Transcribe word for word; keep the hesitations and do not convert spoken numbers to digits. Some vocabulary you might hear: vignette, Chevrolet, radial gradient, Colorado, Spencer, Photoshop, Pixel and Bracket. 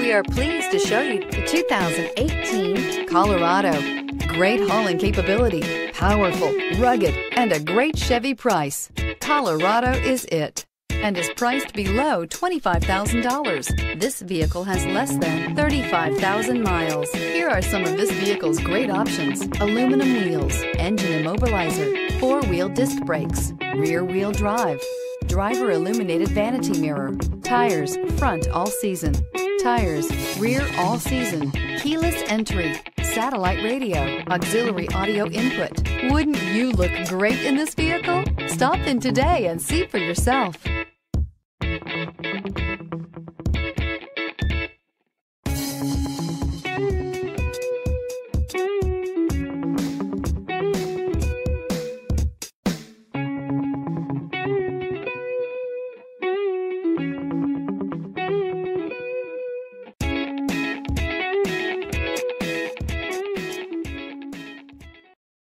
We are pleased to show you the two thousand eighteen Colorado. Great hauling capability, powerful, rugged, and a great Chevy price. Colorado is it, and is priced below twenty-five thousand dollars. This vehicle has less than thirty-five thousand miles. Here are some of this vehicle's great options: aluminum wheels, engine immobilizer, four-wheel disc brakes, rear-wheel drive, driver illuminated vanity mirror, tires, front all season, tires, rear all season, keyless entry, satellite radio, auxiliary audio input. Wouldn't you look great in this vehicle? Stop in today and see for yourself.